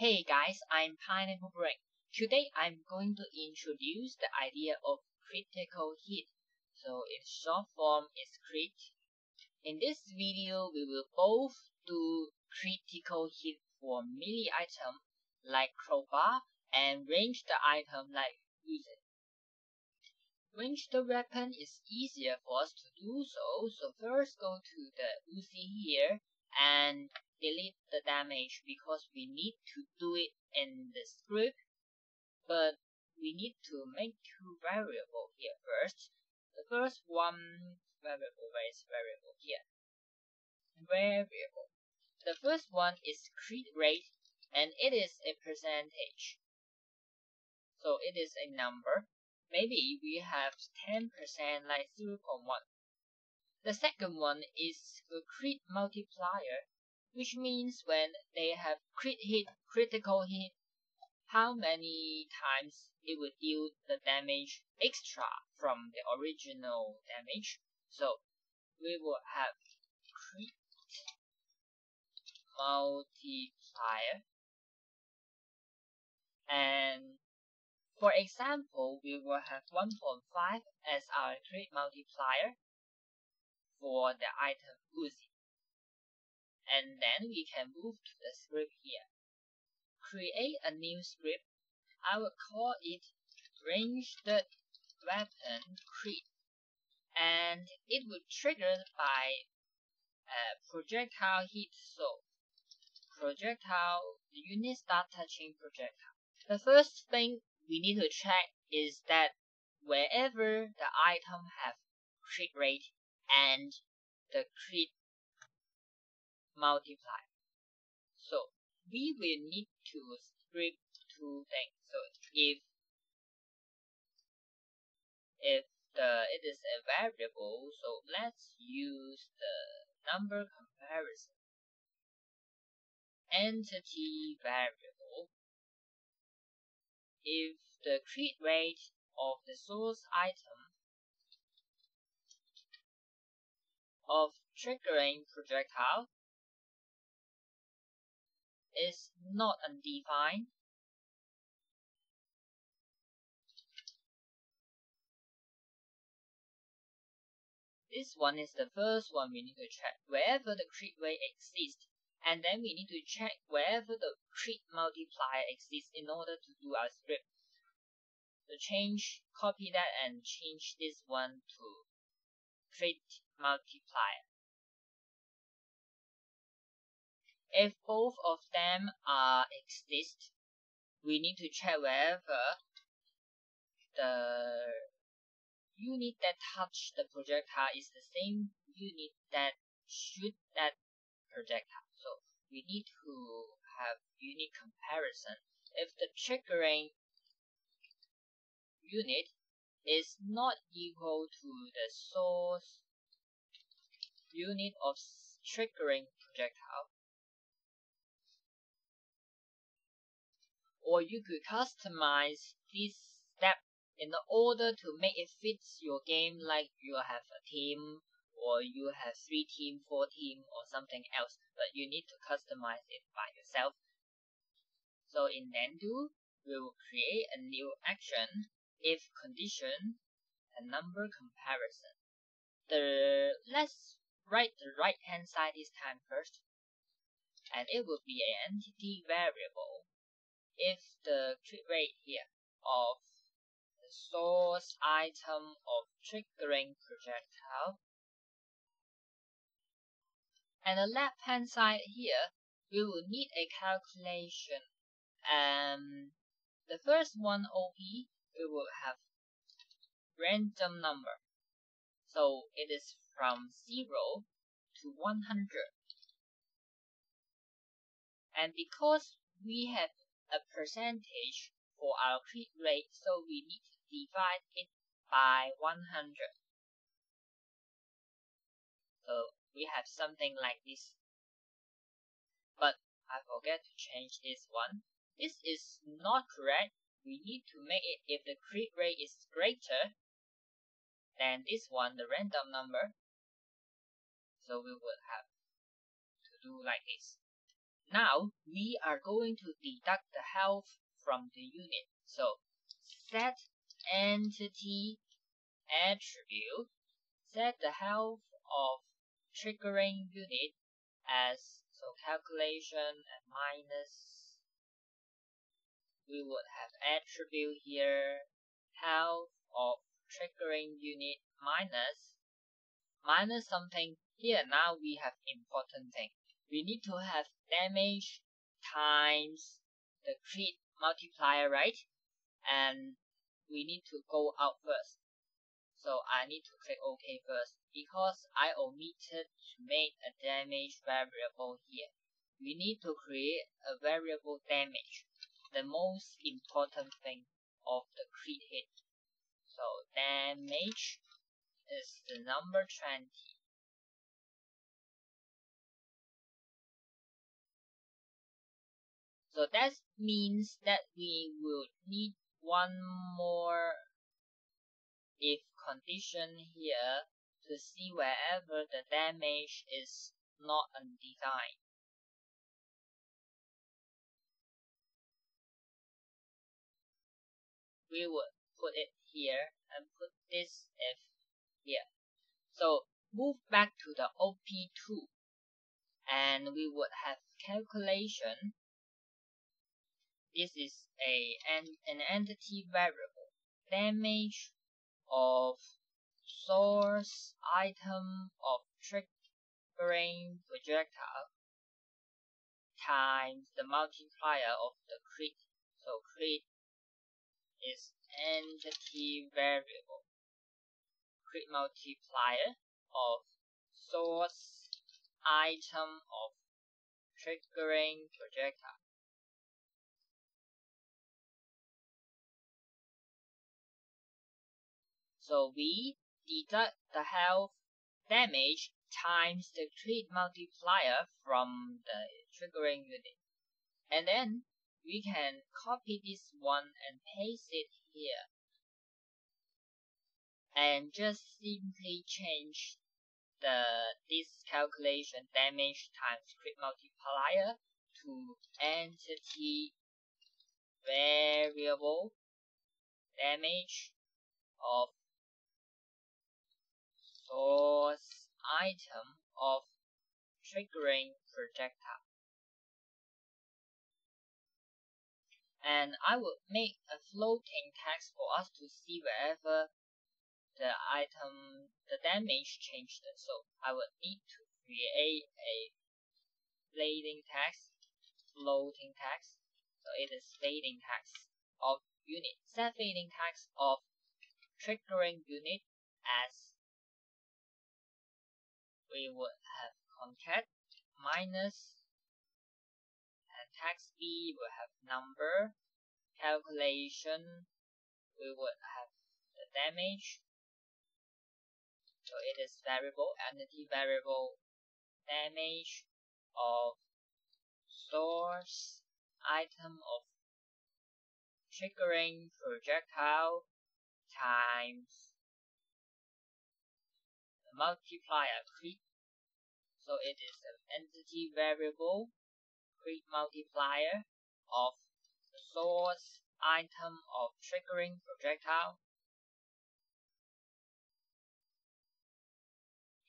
Hey guys, I'm Pineapple Brain. Today I'm going to introduce the idea of critical hit. So in short form, it's crit. In this video, we will both do critical hit for melee item like crowbar and range the item like wizard. Range the weapon is easier for us to do so. So first go to the Uzi here and delete the damage because we need to do it in the script, but we need to make two variables here first. The first one variable, where is variable here? Variable. The first one is crit rate, and it is a percentage. So it is a number. Maybe we have 10%, like 0.1. The second one is the crit multiplier, which means when they have critical hit, how many times it will deal the damage extra from the original damage. So we will have crit multiplier. And for example, we will have 1.5 as our crit multiplier for the item Uzi. And then we can move to the script here. Create a new script. I will call it Ranged Weapon Crit. And it will trigger by projectile hit. So, projectile, the unit start touching projectile. The first thing we need to check is that wherever the item have crit rate and the crit multiply. So we will need to script two things. So if it is a variable, so let's use the number comparison entity variable. If the crit rate of the source item of triggering projectile is not undefined, this one is the first one we need to check, wherever the crit rate exists, and then we need to check wherever the crit multiplier exists in order to do our script. So copy that and change this one to crit multiplier. If both of them exist, we need to check wherever the unit that touched the projectile is the same unit that shoot that projectile. So we need to have unit comparison. If the triggering unit is not equal to the source unit of triggering projectile, or you could customize this step in order to make it fit your game, like you have a team, or you have 3 team, 4 team, or something else, but you need to customize it by yourself. So in Nandu, we will create a new action, if condition, a number comparison. Let's write the right hand side this time first, and it will be an entity variable. If the crit rate here of the source item of triggering projectile, and the left hand side here, we will need a calculation. The first one OP, we will have random number, so it is from 0 to 100, and because we have a percentage for our crit rate, so we need to divide it by 100. So we have something like this. But I forget to change this one. This is not correct. We need to make it if the crit rate is greater than this one, the random number. So we would have to do like this. Now we are going to deduct the health from the unit. So set entity attribute, set the health of triggering unit as, so calculation and minus, we would have attribute here, health of triggering unit minus something here. Now we have important thing. We need to have damage times the crit multiplier, right? And we need to go out first. So I need to click OK first because I omitted to make a damage variable here. We need to create a variable damage, the most important thing of the crit hit. So damage is the number 20. So that means that we will need one more if condition here to see wherever the damage is not undefined. We would put it here and put this if here. So move back to the OP2 and we would have calculation. This is an entity variable, damage of source item of triggering projectile times the multiplier of the crit. So crit is entity variable, crit multiplier of source item of triggering projectile. So we deduct the health damage times the crit multiplier from the triggering unit. And then we can copy this one and paste it here. And just simply change this calculation damage times crit multiplier to entity variable damage of source item of triggering projectile. And I will make a floating text for us to see wherever the item, the damage changed. So I would need to create a floating text, so it is fading text of unit, set fading text of triggering unit as we would have concat minus, and text B will have number, calculation, we would have the damage, so it is variable, entity variable, damage of source item of triggering projectile times multiplier crit, so it is an entity variable crit multiplier of the source item of triggering projectile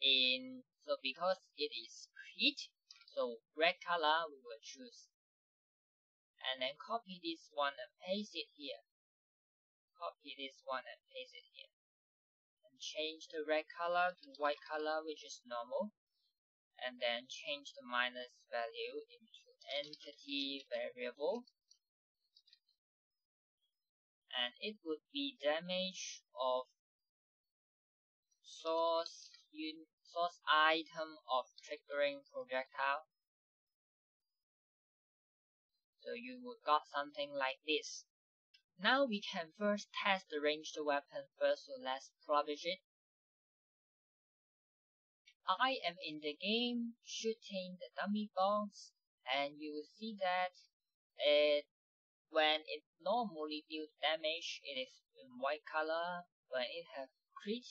in, so because it is crit, so red color we will choose, and then copy this one and paste it here, copy this one and paste it here. Change the red color to white color, which is normal, and then change the minus value into entity variable, and it would be damage of source item of triggering projectile. So you would got something like this. Now we can first test the ranged weapon first, so let's publish it. I am in the game shooting the dummy bombs, and you will see that when it normally deals damage, it is in white color. When it has crit,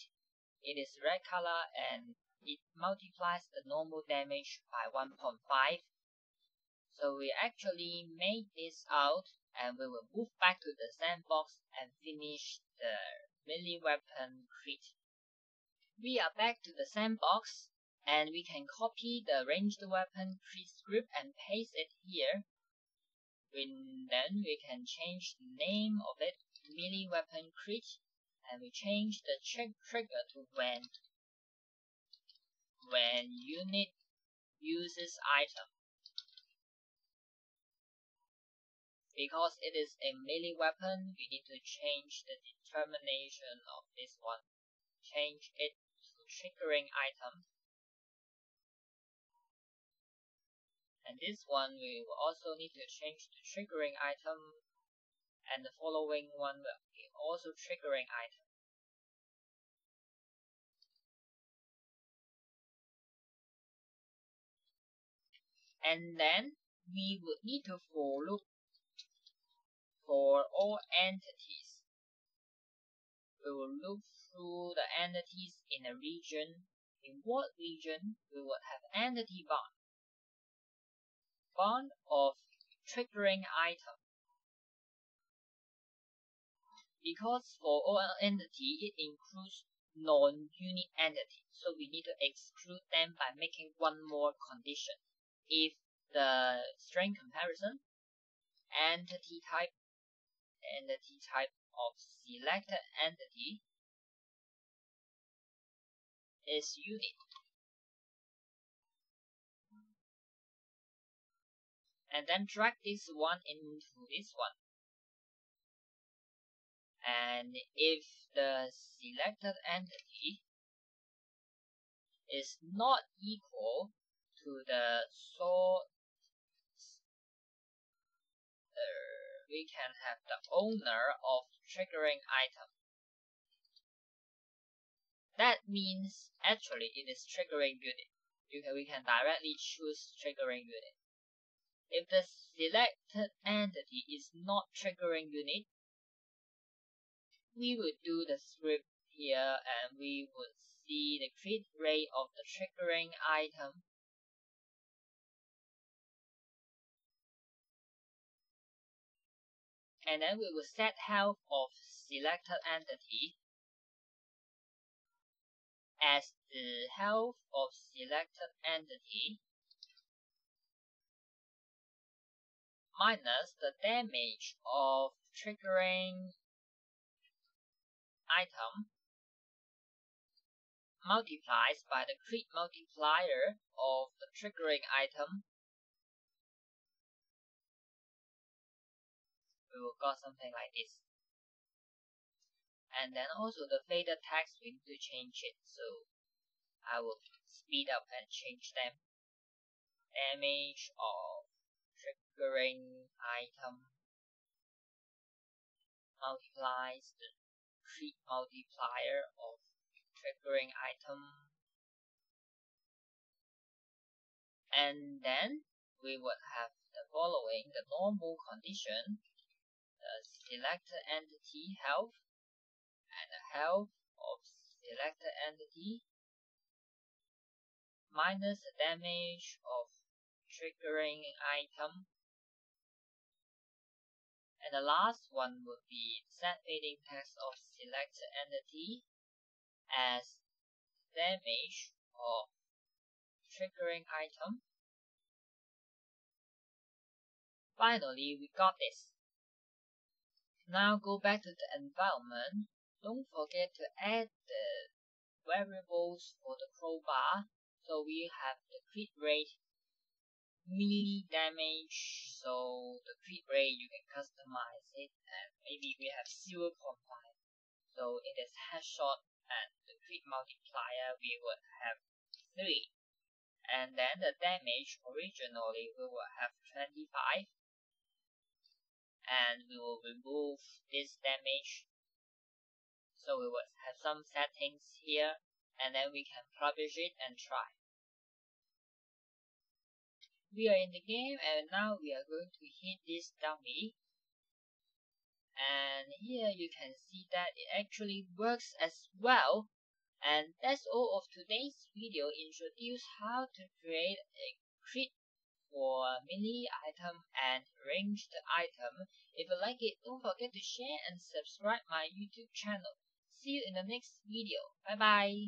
it is red color, and it multiplies the normal damage by 1.5. So we actually made this out, and we will move back to the sandbox and finish the melee weapon crit. We are back to the sandbox, and we can copy the ranged weapon crit script and paste it here. Then we can change the name of it to melee weapon crit, and we change the trigger to when unit uses item, because it is a melee weapon. We need to change the determination of this one, change it to triggering item, and this one we will also need to change to triggering item, and the following one will be also triggering item. And then we would need to for loop for all entities. We will look through the entities in a region. In what region we would have entity bound? Bound of triggering item. Because for all entity it includes non-unit entity, so we need to exclude them by making one more condition. If the string comparison, entity type of selected entity is unit, and then drag this one into this one, and if the selected entity is not equal to the source, we can have the owner of triggering item. That means actually it is triggering unit. We can directly choose triggering unit. If the selected entity is not triggering unit, we would do the script here, and we would see the crit rate of the triggering item. And then we will set health of selected entity as the health of selected entity minus the damage of triggering item multiplies by the crit multiplier of the triggering item. We will got something like this. And then also the fader text, we need to change it, so I will speed up and change them. Damage of triggering item multiplies the crit multiplier of triggering item. And then we would have the following, the normal condition. The selected entity health and the health of selected entity minus the damage of triggering item, and the last one would be set fading text of selected entity as damage of triggering item. Finally, we got this. Now go back to the environment. Don't forget to add the variables for the crowbar, so we have the crit rate, melee damage, so the crit rate you can customize it, and maybe we have 0.5, so it is headshot, and the crit multiplier we would have 3, and then the damage originally we will have 25. And we will remove this damage, so we will have some settings here, and then we can publish it and try. We are in the game, and now we are going to hit this dummy, and here you can see that it actually works as well. And that's all of today's video, introduce how to create a crit for mini item and ranged item. If you like it, don't forget to share and subscribe my YouTube channel. See you in the next video. Bye bye.